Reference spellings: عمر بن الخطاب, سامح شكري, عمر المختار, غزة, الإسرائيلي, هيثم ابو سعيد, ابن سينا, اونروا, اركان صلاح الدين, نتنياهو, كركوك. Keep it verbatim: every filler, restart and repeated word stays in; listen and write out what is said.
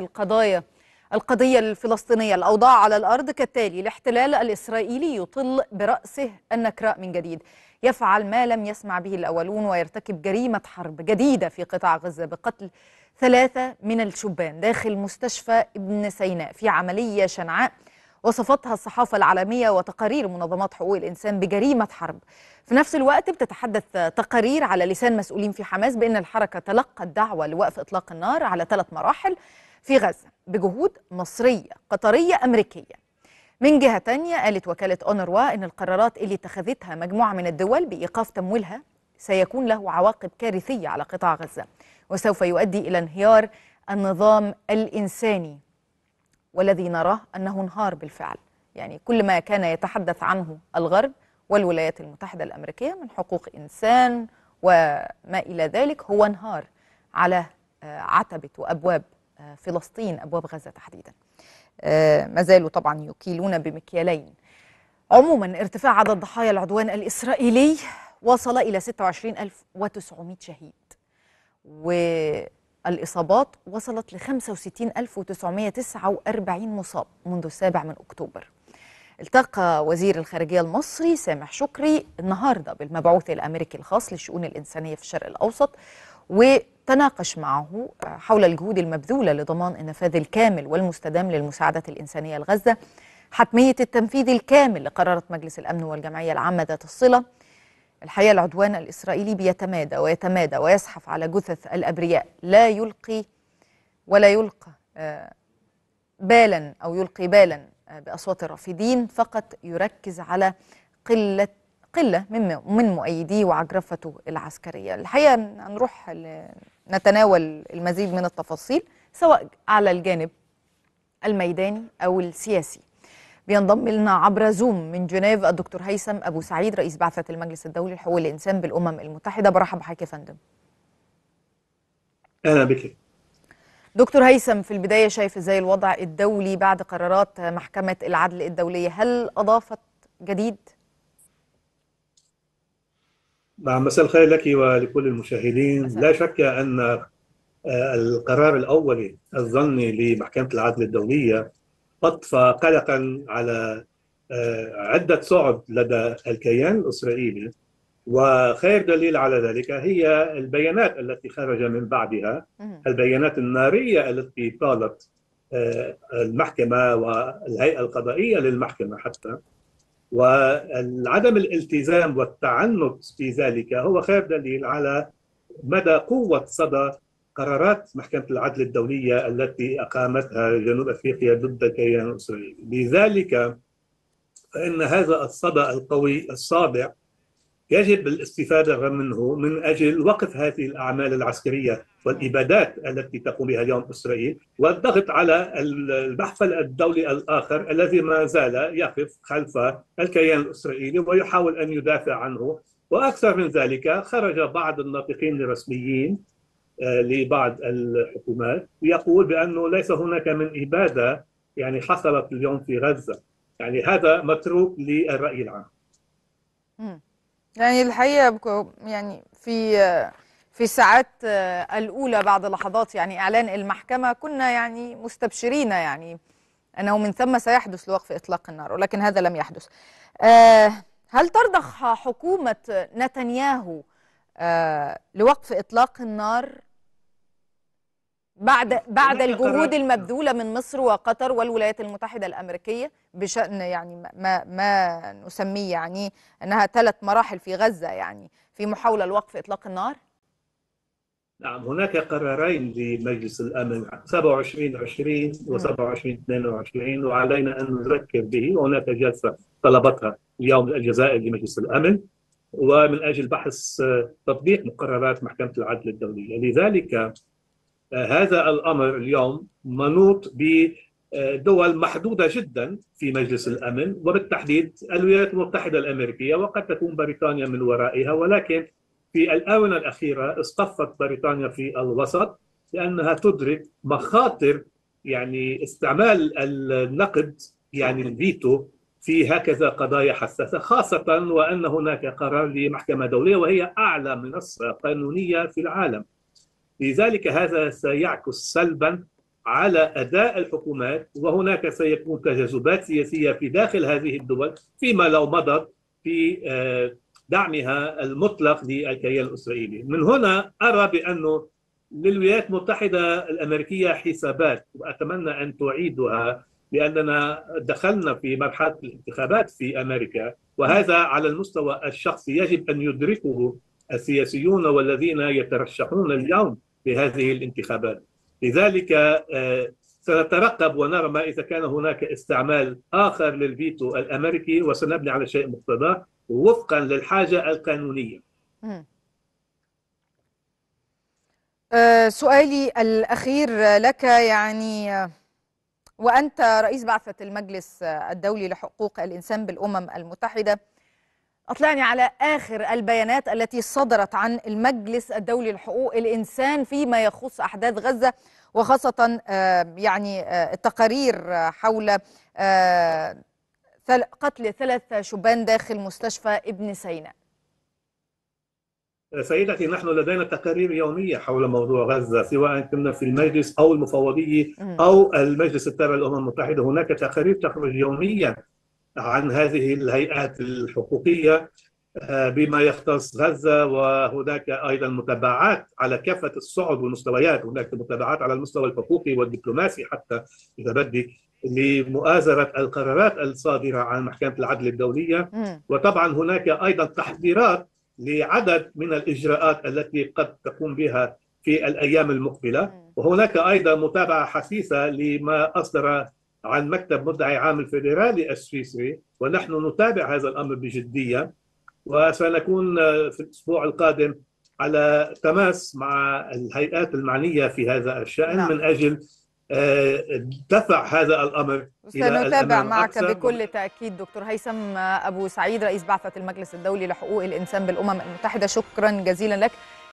القضايا القضية الفلسطينية. الأوضاع على الأرض كالتالي: الاحتلال الإسرائيلي يطل برأسه النكراء من جديد، يفعل ما لم يسمع به الأولون ويرتكب جريمة حرب جديدة في قطاع غزة بقتل ثلاثة من الشبان داخل مستشفى ابن سيناء في عملية شنعاء وصفتها الصحافة العالمية وتقارير منظمات حقوق الإنسان بجريمة حرب. في نفس الوقت بتتحدث تقارير على لسان مسؤولين في حماس بأن الحركة تلقت دعوة لوقف إطلاق النار على ثلاث مراحل في غزة بجهود مصرية قطرية أمريكية. من جهة تانية قالت وكالة اونروا أن القرارات اللي اتخذتها مجموعة من الدول بإيقاف تمويلها سيكون له عواقب كارثية على قطاع غزة، وسوف يؤدي إلى انهيار النظام الإنساني والذي نراه أنه انهار بالفعل. يعني كل ما كان يتحدث عنه الغرب والولايات المتحدة الأمريكية من حقوق إنسان وما إلى ذلك هو انهار على عتبة وأبواب فلسطين، أبواب غزة تحديدا. ما زالوا طبعا يكيلون بمكيالين. عموما ارتفاع عدد ضحايا العدوان الإسرائيلي وصل إلى ستة وعشرين ألف وتسعمائة شهيد، والإصابات وصلت ل خمسة وستين ألف وتسعمائة وتسعة وأربعين مصاب منذ السابع من أكتوبر. التقى وزير الخارجية المصري سامح شكري النهاردة بالمبعوث الأمريكي الخاص للشؤون الإنسانية في الشرق الأوسط، وتناقش معه حول الجهود المبذولة لضمان النفاذ الكامل والمستدام للمساعدات الإنسانية لغزة، حتمية التنفيذ الكامل لقرارات مجلس الأمن والجمعية العامة ذات الصلة. الحقيقة العدوان الإسرائيلي بيتمادى ويتمادى ويزحف على جثث الأبرياء، لا يلقي ولا يلقى بالا أو يلقي بالا بأصوات الرافضين، فقط يركز على قلة قلة من من مؤيديه وعجرفته العسكرية. الحقيقة هنروح نتناول المزيد من التفاصيل سواء على الجانب الميداني أو السياسي. بينضم لنا عبر زوم من جنيف الدكتور هيثم ابو سعيد رئيس بعثة المجلس الدولي لحقوق الانسان بالامم المتحدة. برحب بحضرتك يا فندم. اهلا بك. دكتور هيثم، في البداية شايف ازاي الوضع الدولي بعد قرارات محكمة العدل الدولية؟ هل اضافت جديد؟ نعم، مساء الخير لك ولكل المشاهدين. مسألة. لا شك ان القرار الاولي الظني لمحكمة العدل الدولية أطفى قلقاً على عدة صعد لدى الكيان الإسرائيلي، وخير دليل على ذلك هي البيانات التي خرج من بعدها، البيانات النارية التي طالت المحكمة والهيئة القضائية للمحكمة حتى، وعدم الالتزام والتعنت في ذلك هو خير دليل على مدى قوة صدى قرارات محكمة العدل الدولية التي أقامتها جنوب أفريقيا ضد الكيان الإسرائيلي. لذلك فإن هذا الصدى القوي الصادع يجب الاستفادة منه من أجل وقف هذه الأعمال العسكرية والإبادات التي تقوم بها اليوم إسرائيل، والضغط على المحفل الدولي الآخر الذي ما زال يقف خلف الكيان الإسرائيلي ويحاول أن يدافع عنه. وأكثر من ذلك خرج بعض الناطقين الرسميين لبعض الحكومات يقول بأنه ليس هناك من إبادة يعني حصلت اليوم في غزة، يعني هذا متروك للرأي العام. يعني الحقيقة يعني في في الساعات الأولى بعد لحظات يعني إعلان المحكمة كنا يعني مستبشرين يعني أنه من ثم سيحدث لوقف إطلاق النار، ولكن هذا لم يحدث. هل ترضخ حكومة نتنياهو لوقف إطلاق النار بعد بعد الجهود المبذولة من مصر وقطر والولايات المتحدة الأمريكية بشأن يعني ما ما نسميه يعني أنها ثلاث مراحل في غزة، يعني في محاولة لوقف إطلاق النار؟ نعم، هناك قرارين لمجلس الأمن سبعة وعشرين عشرين و سبعة وعشرين اثنين وعشرين وعلينا أن نذكر به. وهناك جلسة طلبتها اليوم الجزائر لمجلس الأمن ومن أجل بحث تطبيق مقررات محكمة العدل الدولية. لذلك هذا الأمر اليوم منوط بدول محدودة جدا في مجلس الأمن وبالتحديد الولايات المتحدة الأمريكية، وقد تكون بريطانيا من ورائها، ولكن في الآونة الأخيرة اصطفت بريطانيا في الوسط لأنها تدرك مخاطر يعني استعمال النقد يعني الفيتو في هكذا قضايا حساسة، خاصة وأن هناك قرار لمحكمة دولية وهي أعلى منصة قانونية في العالم. لذلك هذا سيعكس سلبا على أداء الحكومات، وهناك سيكون تجاذبات سياسية في داخل هذه الدول فيما لو مضت في دعمها المطلق للكيان الإسرائيلي. من هنا أرى بأنه للولايات المتحدة الأمريكية حسابات، وأتمنى أن تعيدها، لأننا دخلنا في مرحلة الانتخابات في أمريكا، وهذا على المستوى الشخصي يجب أن يدركه السياسيون والذين يترشحون اليوم في هذه الانتخابات. لذلك سنترقب ونرى ما إذا كان هناك استعمال آخر للفيتو الأمريكي، وسنبني على شيء مقتضاه وفقا للحاجة القانونية. سؤالي الأخير لك، يعني وأنت رئيس بعثة المجلس الدولي لحقوق الإنسان بالأمم المتحدة، أطلعني على آخر البيانات التي صدرت عن المجلس الدولي لحقوق الإنسان فيما يخص أحداث غزة، وخاصة يعني التقارير حول قتل ثلاث شبان داخل مستشفى ابن سينا. سيدتي، نحن لدينا تقارير يومية حول موضوع غزة، سواء كنا في المجلس أو المفوضية أو المجلس التابع للأمم المتحدة. هناك تقارير تخرج يوميا عن هذه الهيئات الحقوقية بما يختص غزة، وهناك أيضا متابعات على كافة الصعد والمستويات، هناك متابعات على المستوى الحقوقي والدبلوماسي حتى إذا بدك لمؤازرة القرارات الصادرة عن محكمة العدل الدولية. وطبعا هناك أيضا تحذيرات لعدد من الإجراءات التي قد تقوم بها في الأيام المقبلة. وهناك أيضا متابعة حثيثة لما أصدر عن مكتب مدعي عام الفيدرالي السويسري، ونحن نتابع هذا الأمر بجدية، وسنكون في الأسبوع القادم على تماس مع الهيئات المعنية في هذا الشأن. نعم. من أجل دفع هذا الأمر. سنتابع معك بكل تأكيد. دكتور هيثم أبو سعيد، رئيس بعثة المجلس الدولي لحقوق الإنسان بالأمم المتحدة، شكرا جزيلا لك.